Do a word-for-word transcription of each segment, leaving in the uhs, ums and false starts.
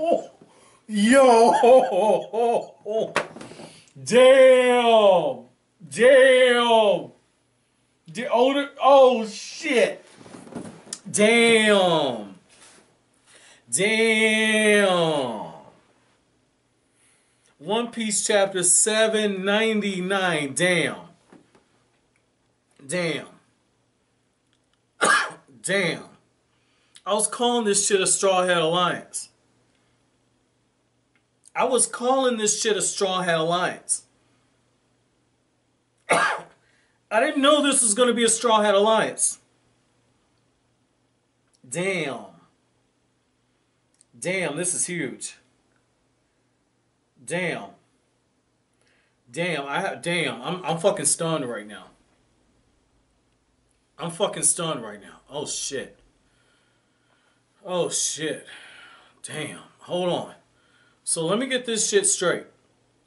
Oh, yo! Damn! Damn! The older. Oh shit! Damn! Damn! One Piece chapter seven ninety-nine. Damn. Damn. Damn. I was calling this shit a Straw Hat Alliance. I was calling this shit a Straw Hat Alliance. I didn't know this was going to be a Straw Hat Alliance. Damn. Damn, this is huge. Damn. Damn, I damn, I'm I'm fucking stunned right now. I'm fucking stunned right now. Oh shit. Oh shit. Damn. Hold on. So let me get this shit straight.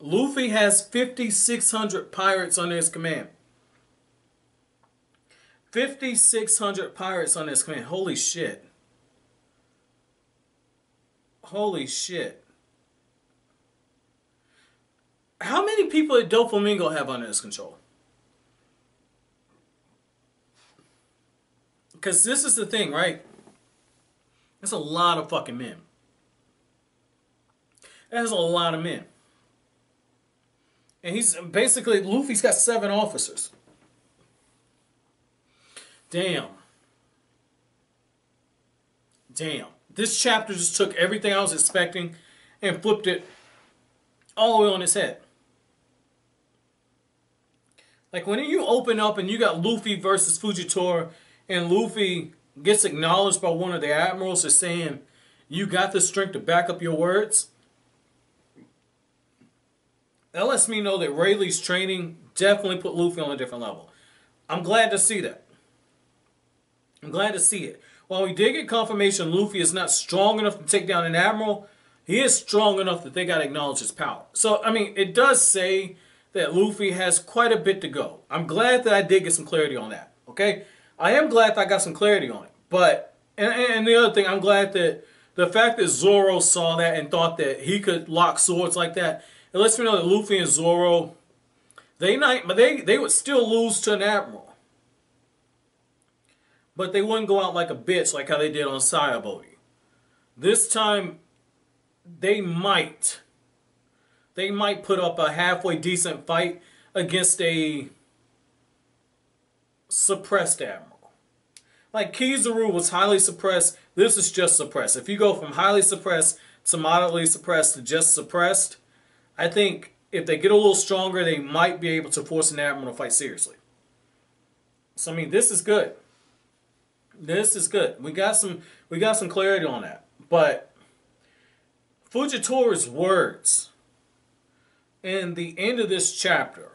Luffy has fifty-six hundred pirates under his command. fifty-six hundred pirates under his command. Holy shit. Holy shit. How many people did Doflamingo have under his control? Because this is the thing, right? That's a lot of fucking men. That's a lot of men. And he's basically, Luffy's got seven officers. Damn. Damn. This chapter just took everything I was expecting and flipped it all the way on its head. Like when you open up and you got Luffy versus Fujitora, and Luffy gets acknowledged by one of the admirals as saying, you got the strength to back up your words. That lets me know that Rayleigh's training definitely put Luffy on a different level. I'm glad to see that. I'm glad to see it. While we did get confirmation Luffy is not strong enough to take down an admiral, he is strong enough that they got to acknowledge his power. So, I mean, it does say that Luffy has quite a bit to go. I'm glad that I did get some clarity on that, okay? I am glad that I got some clarity on it, but, and, and the other thing, I'm glad that the fact that Zoro saw that and thought that he could lock swords like that, it lets me know that Luffy and Zoro, they not, they, they would still lose to an admiral. But they wouldn't go out like a bitch like how they did on Sabaody. This time, they might, they might put up a halfway decent fight against a suppressed admiral. Like Kizaru was highly suppressed, this is just suppressed. If you go from highly suppressed to moderately suppressed to just suppressed, I think if they get a little stronger, they might be able to force an admiral to fight seriously. So I mean, this is good. This is good. We got some, we got some clarity on that. But Fujitora's words in the end of this chapter,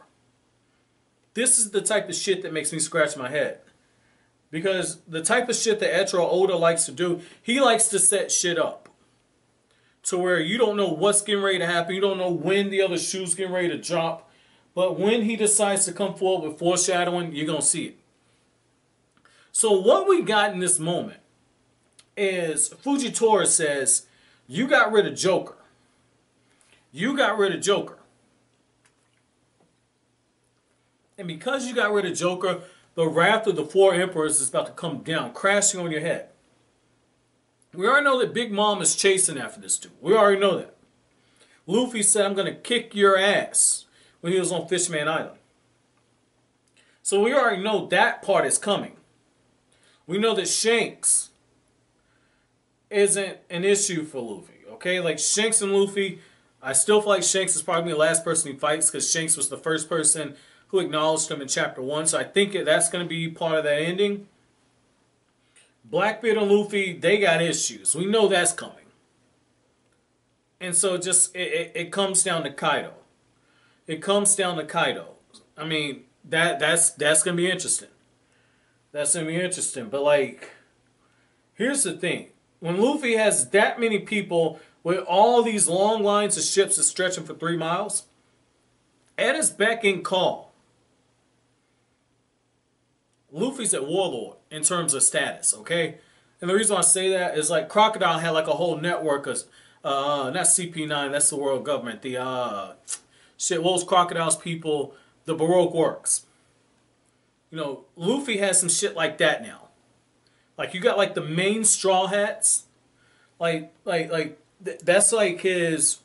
this is the type of shit that makes me scratch my head. Because the type of shit that Etro Oda likes to do, he likes to set shit up. To where you don't know what's getting ready to happen, you don't know when the other shoe's getting ready to drop. But when he decides to come forward with foreshadowing, you're going to see it. So what we got in this moment is Fujitora says, you got rid of Joker. You got rid of Joker. And because you got rid of Joker, the wrath of the four emperors is about to come down, crashing on your head. We already know that Big Mom is chasing after this dude. We already know that. Luffy said, I'm going to kick your ass when he was on Fishman Island. So we already know that part is coming. We know that Shanks isn't an issue for Luffy, okay? Like Shanks and Luffy, I still feel like Shanks is probably the last person he fights because Shanks was the first person who acknowledged him in chapter one, so I think that's going to be part of that ending. Blackbeard and Luffy, they got issues. We know that's coming. And so just, it, it, it comes down to Kaido. It comes down to Kaido. I mean, that that's, that's going to be interesting. That's going to be interesting. But like, here's the thing. When Luffy has that many people with all these long lines of ships that stretch him for three miles, at his beck and call, Luffy's at warlord in terms of status, okay? And the reason why I say that is like Crocodile had like a whole network of, uh, not C P nine, that's the world government. The, uh, shit, what was Crocodile's people? The Baroque Works. You know, Luffy has some shit like that now. Like, you got, like, the main Straw Hats. Like, like, like, th that's, like, his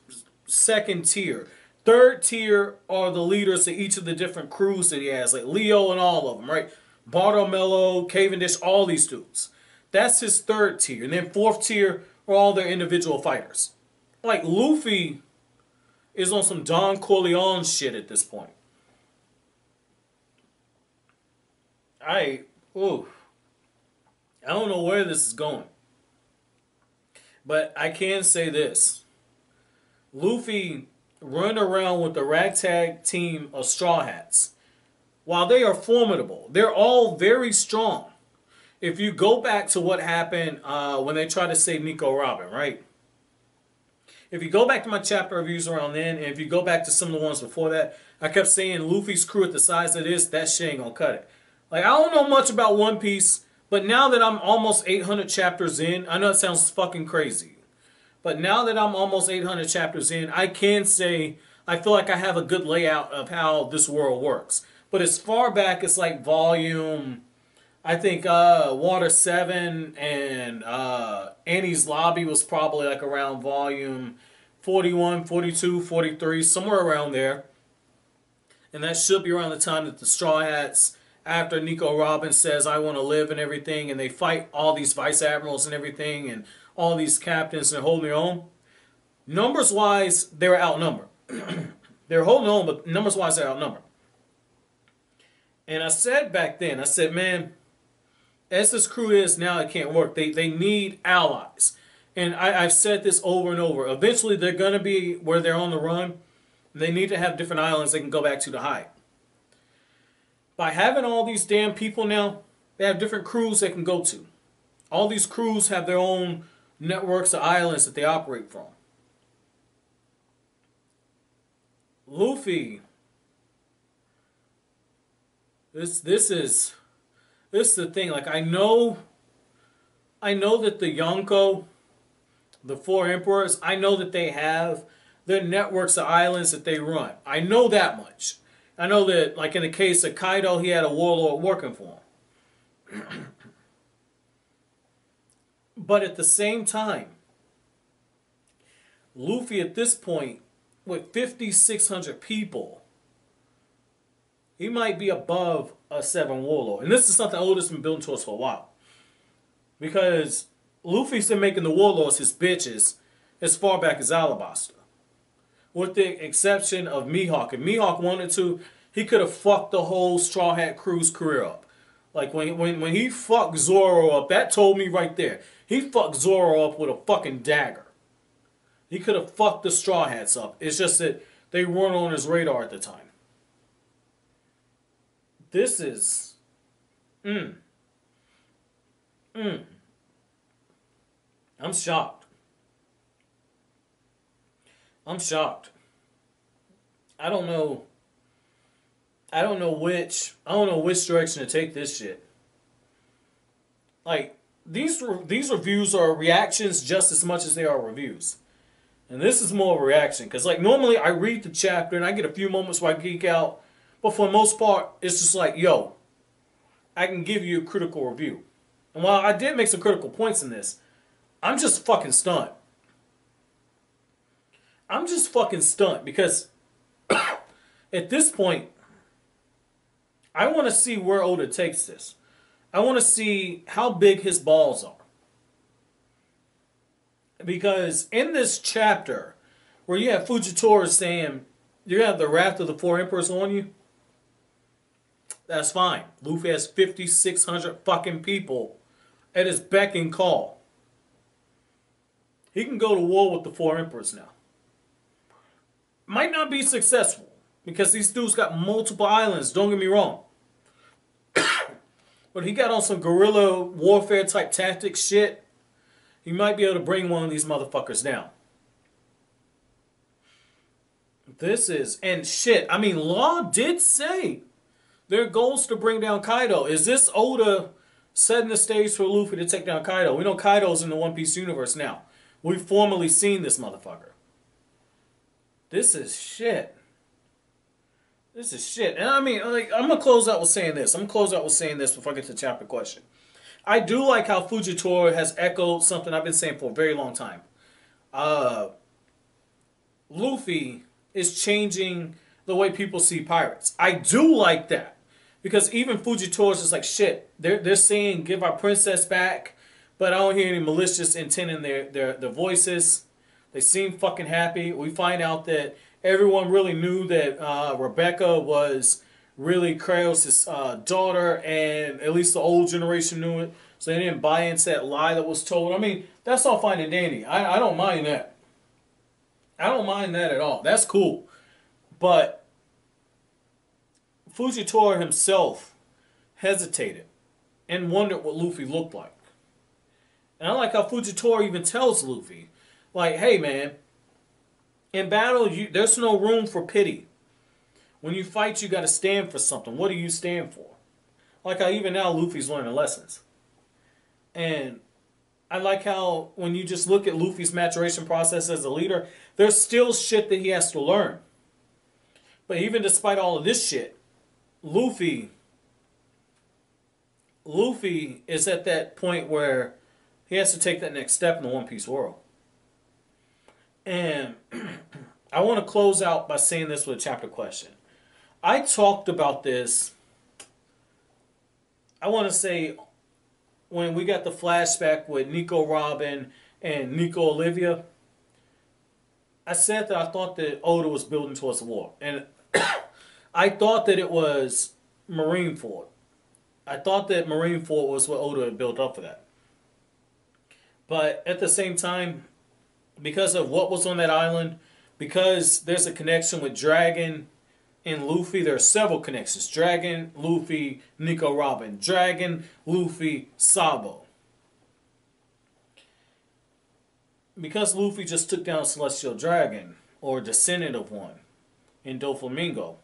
second tier. Third tier are the leaders of each of the different crews that he has. Like, Leo and all of them, right? Bartolomeo, Cavendish, all these dudes. That's his third tier. And then fourth tier are all their individual fighters. Like, Luffy is on some Don Corleone shit at this point. I, ooh, I don't know where this is going. But I can say this. Luffy run around with the ragtag team of Straw Hats. While they are formidable, they're all very strong. If you go back to what happened uh, when they tried to save Nico Robin, right? If you go back to my chapter reviews around then, and if you go back to some of the ones before that, I kept saying Luffy's crew at the size it is, that shit ain't gonna cut it. Like, I don't know much about One Piece, but now that I'm almost eight hundred chapters in, I know it sounds fucking crazy, but now that I'm almost eight hundred chapters in, I can say I feel like I have a good layout of how this world works. But as far back as like volume, I think uh, Water seven and uh, Enies Lobby was probably like around volume forty-one, forty-two, forty-three, somewhere around there. And that should be around the time that the Straw Hats, after Nico Robin says, I want to live and everything, and they fight all these vice admirals and everything, and all these captains, and hold their own. Numbers-wise, they're outnumbered. They're holding on, but numbers-wise, they're outnumbered. And I said back then, I said, man, as this crew is now, it can't work. They, they need allies. And I, I've said this over and over. Eventually, they're going to be where they're on the run. They need to have different islands they can go back to to hide. By having all these damn people now, they have different crews they can go to. All these crews have their own networks of islands that they operate from. Luffy, this this is this is the thing. Like, I know, I know that the Yonko, the four emperors, I know that they have their networks of islands that they run. I know that much. I know that, like in the case of Kaido, he had a warlord working for him. But at the same time, Luffy at this point, with fifty-six hundred people, he might be above a seven warlord. And this is something Oda's been building towards for a while. Because Luffy's been making the warlords his bitches as far back as Alabasta. With the exception of Mihawk. If Mihawk wanted to, he could have fucked the whole Straw Hat crew's career up. Like, when, when, when he fucked Zoro up, that told me right there. He fucked Zoro up with a fucking dagger. He could have fucked the Straw Hats up. It's just that they weren't on his radar at the time. This is... Mmm. Mmm. I'm shocked. I'm shocked. I don't know. I don't know which. I don't know which direction to take this shit. Like, these these reviews are reactions just as much as they are reviews, and this is more of a reaction because, like, normally I read the chapter and I get a few moments where I geek out, but for the most part, it's just like, yo, I can give you a critical review. And while I did make some critical points in this, I'm just fucking stunned. I'm just fucking stunned because at this point, I want to see where Oda takes this. I want to see how big his balls are. Because in this chapter, where you have Fujitora saying, you're going to have the wrath of the four emperors on you, that's fine. Luffy has fifty-six hundred fucking people at his beck and call. He can go to war with the four emperors now. Might not be successful because these dudes got multiple islands, don't get me wrong. But he got on some guerrilla warfare type tactic shit. He might be able to bring one of these motherfuckers down. This is, and shit, I mean, Law did say their goal is to bring down Kaido. Is this Oda setting the stage for Luffy to take down Kaido? We know Kaido's in the One Piece universe now. We've formally seen this motherfucker. This is shit. This is shit. And I mean, like, I'm going to close out with saying this. I'm going to close out with saying this before I get to the chapter question. I do like how Fujitora has echoed something I've been saying for a very long time. Uh, Luffy is changing the way people see pirates. I do like that. Because even Fujitora's just like, shit, they're, they're saying give our princess back, but I don't hear any malicious intent in their, their, their voices. They seem fucking happy. We find out that everyone really knew that uh, Rebecca was really Kyros' uh, daughter, and at least the old generation knew it. So they didn't buy into that lie that was told. I mean, that's all fine and dandy. I, I don't mind that. I don't mind that at all. That's cool. But Fujitora himself hesitated and wondered what Luffy looked like. And I like how Fujitora even tells Luffy, like, hey, man, in battle, you, there's no room for pity. When you fight, you got to stand for something. What do you stand for? Like how even now Luffy's learning lessons. And I like how when you just look at Luffy's maturation process as a leader, there's still shit that he has to learn. But even despite all of this shit, Luffy, Luffy is at that point where he has to take that next step in the One Piece world. And I want to close out by saying this with a chapter question. I talked about this, I want to say, when we got the flashback with Nico Robin and Nico Olivia. I said that I thought that Oda was building towards the war. And I thought that it was Marineford. I thought that Marineford was what Oda had built up for that. But at the same time, because of what was on that island, because there's a connection with Dragon and Luffy, there are several connections. Dragon, Luffy, Nico Robin. Dragon, Luffy, Sabo. Because Luffy just took down a Celestial Dragon, or descendant of one, in Doflamingo,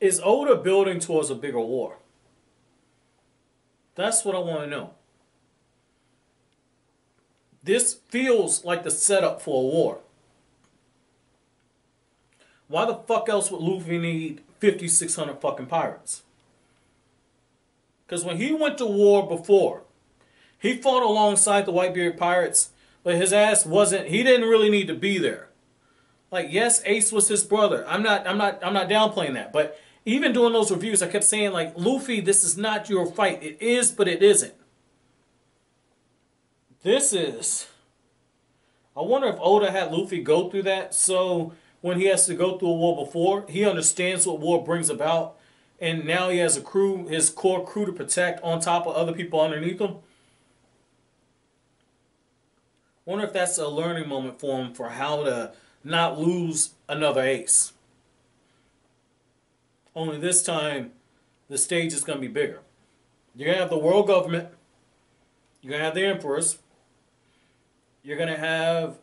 is Oda building towards a bigger war? That's what I want to know. This feels like the setup for a war. Why the fuck else would Luffy need fifty-six hundred fucking pirates? Because when he went to war before, he fought alongside the Whitebeard Pirates, but his ass wasn't, he didn't really need to be there. Like, yes, Ace was his brother. I'm not, I'm not, I'm not downplaying that. But even doing those reviews, I kept saying, like, Luffy, this is not your fight. It is, but it isn't. This is, I wonder if Oda had Luffy go through that, so when he has to go through a war before, he understands what war brings about. And now he has a crew, his core crew to protect on top of other people underneath him. Wonder if that's a learning moment for him for how to not lose another Ace. Only this time, the stage is going to be bigger. You're going to have the world government. You're going to have the emperors. You're going to have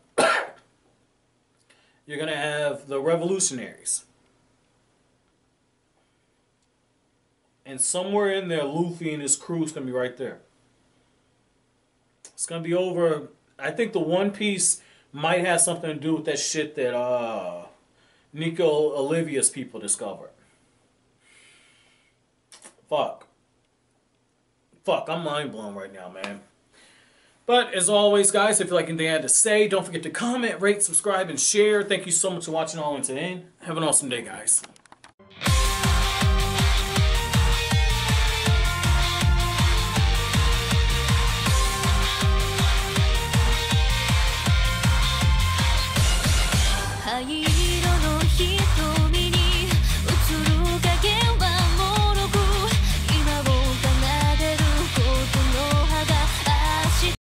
you're going to have the revolutionaries. And somewhere in there, Luffy and his crew is going to be right there. It's going to be over. I think the One Piece might have something to do with that shit that uh, Nico Olivia's people discovered. Fuck. Fuck, I'm mind blown right now, man. But as always, guys, if you like anything I had to say, don't forget to comment, rate, subscribe, and share. Thank you so much for watching all until the end. Have an awesome day, guys. Are you